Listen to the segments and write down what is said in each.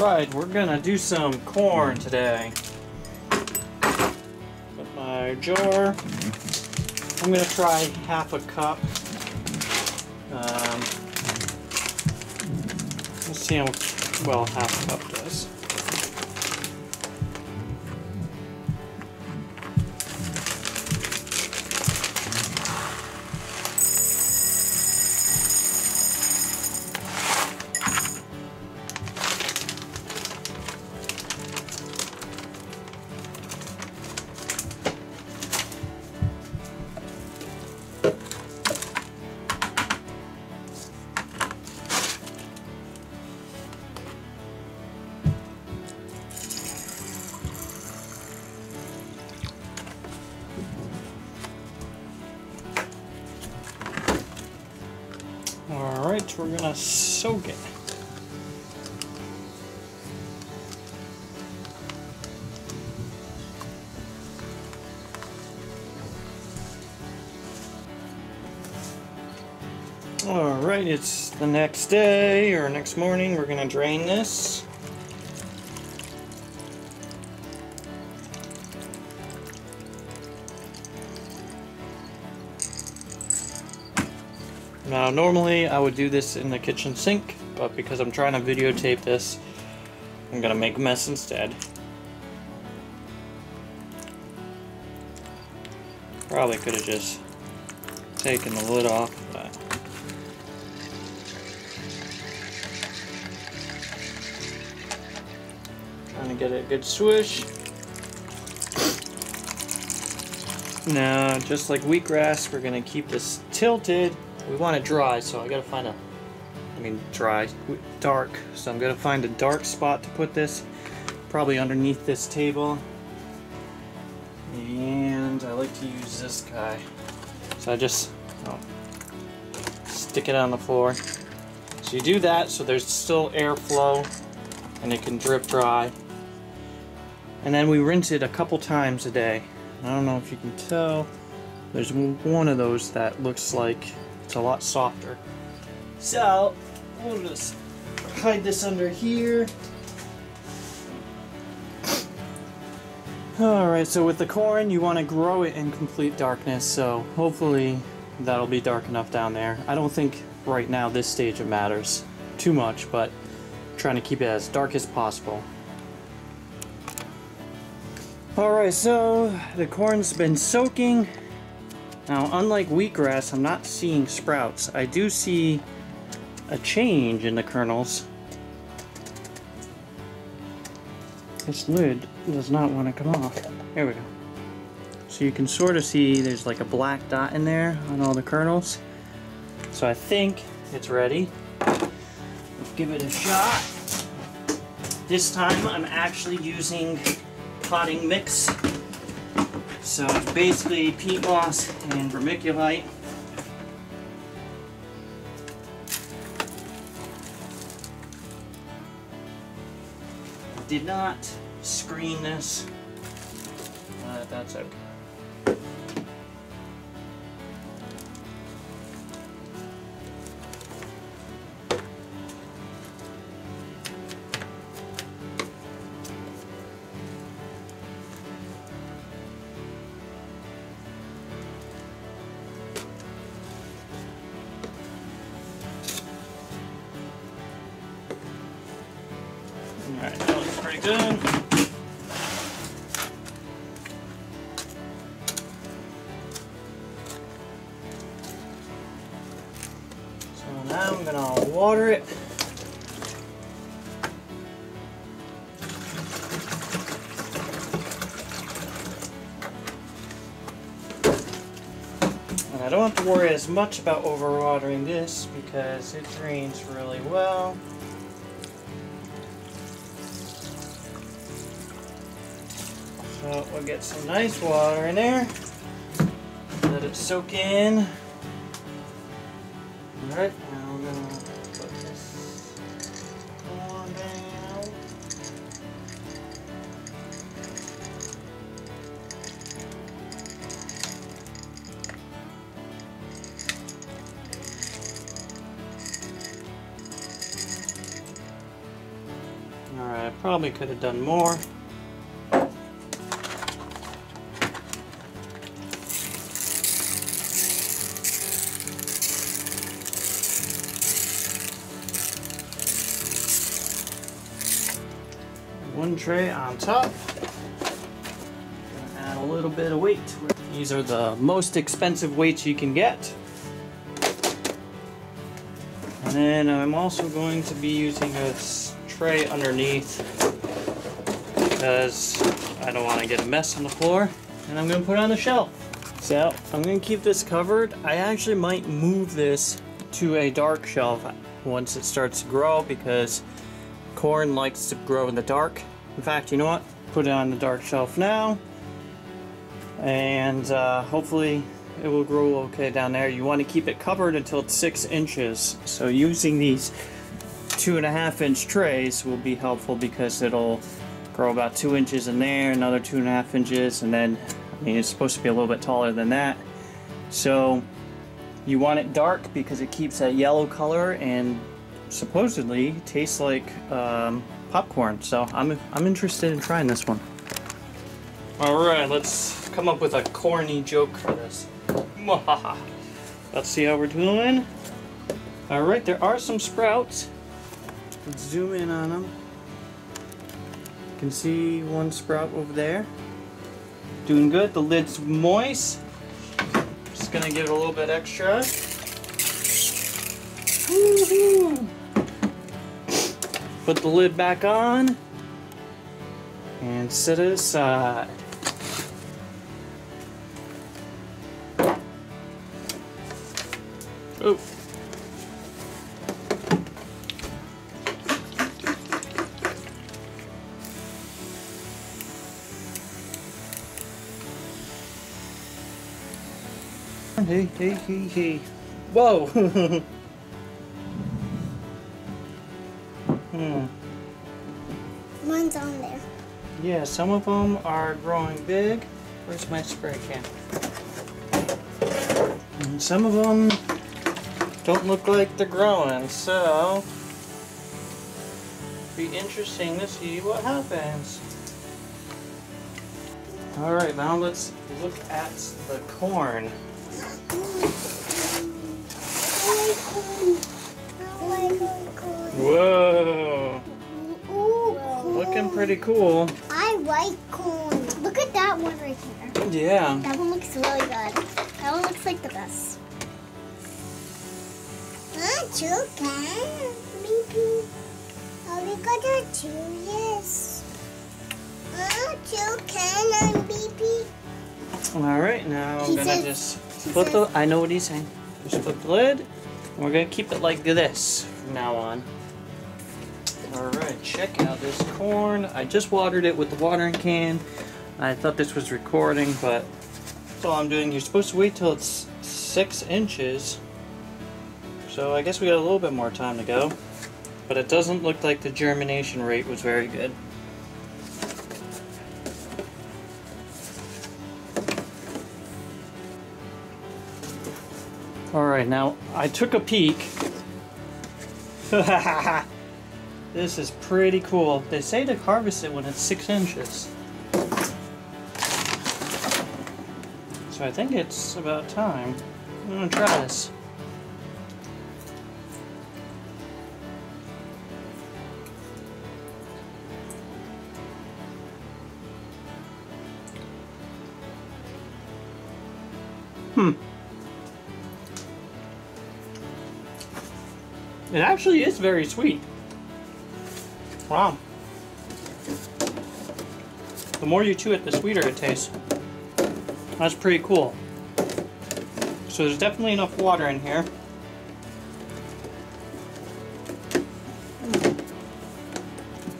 Right, we're gonna do some corn today. Put my jar. I'm gonna try half a cup. Let's see how well half a cup does. Alright, we're gonna soak it. Alright, it's the next day or next morning. We're gonna drain this. Now normally I would do this in the kitchen sink, but because I'm trying to videotape this, I'm gonna make a mess instead. Probably could have just taken the lid off, but trying to get a good swish. Now, just like wheatgrass, we're gonna keep this tilted. We want it dry, so I gotta find a, dark. So I'm gonna find a dark spot to put this, probably underneath this table. And I like to use this guy. So I just stick it on the floor. So you do that so there's still airflow and it can drip dry. And then we rinse it a couple times a day. I don't know if you can tell, there's one of those that looks like it's a lot softer. So we'll just hide this under here. Alright, so with the corn you want to grow it in complete darkness, so hopefully that'll be dark enough down there. I don't think right now this stage it matters too much, but I'm trying to keep it as dark as possible. Alright, so the corn's been soaking. Now, unlike wheatgrass, I'm not seeing sprouts. I do see a change in the kernels. This lid does not want to come off. There we go. So you can sort of see there's like a black dot in there on all the kernels. So I think it's ready. Let's give it a shot. This time I'm actually using potting mix. So it's basically peat moss and vermiculite. Did not screen this, but that's okay. Alright, that looks pretty good. So now I'm gonna water it. And I don't have to worry as much about overwatering this because it drains really well. So we'll get some nice water in there, let it soak in. Alright, now we're going to put this on down. Alright. Probably could have done more. One tray on top. Add a little bit of weight. These are the most expensive weights you can get. And then I'm also going to be using a tray underneath because I don't want to get a mess on the floor. And I'm going to put it on the shelf. So I'm going to keep this covered. I actually might move this to a dark shelf once it starts to grow because corn likes to grow in the dark. In fact, you know what? Put it on the dark shelf now. And hopefully it will grow okay down there. You want to keep it covered until it's 6 inches. So using these 2.5-inch trays will be helpful because it'll grow about 2 inches in there, another 2.5 inches, and then I mean, it's supposed to be a little bit taller than that. So you want it dark because it keeps that yellow color and supposedly tastes like popcorn. So I'm interested in trying this one. All right, let's come up with a corny joke for this. Let's see how we're doing. All right, there are some sprouts. Let's zoom in on them. You can see one sprout over there. Doing good, the lid's moist. Just gonna give it a little bit extra. Woo-hoo. Put the lid back on and set it aside. Oh. Hey, hey, hey, hey. Whoa. Mine's on there. Yeah, some of them are growing big. Where's my spray can? And some of them don't look like they're growing, so be interesting to see what happens. All right, now let's look at the corn. Whoa! Cool. Looking pretty cool. I like corn. Look at that one right here. Yeah. That one looks really good. That one looks like the best. All right, now I'm gonna just flip the. I know what he's saying. Just flip the lid. We're gonna keep it like this from now on. Alright, check out this corn. I just watered it with the watering can. I thought this was recording, but that's all I'm doing. You're supposed to wait till it's 6 inches. So I guess we got a little bit more time to go. But it doesn't look like the germination rate was very good. Alright, now I took a peek. This is pretty cool. They say to harvest it when it's 6 inches. So I think it's about time. I'm gonna try this. It actually is very sweet. Wow. The more you chew it, the sweeter it tastes. That's pretty cool. So there's definitely enough water in here.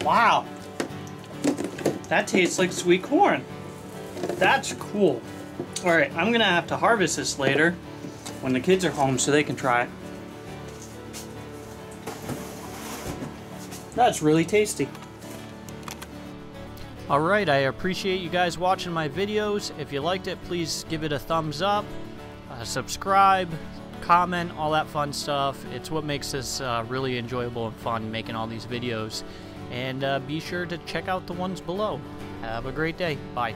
Wow. That tastes like sweet corn. That's cool. All right, I'm gonna have to harvest this later when the kids are home so they can try it. That's really tasty. Alright, I appreciate you guys watching my videos. If you liked it, please give it a thumbs up, subscribe, comment, all that fun stuff. It's what makes this really enjoyable and fun, making all these videos. And be sure to check out the ones below. Have a great day. Bye.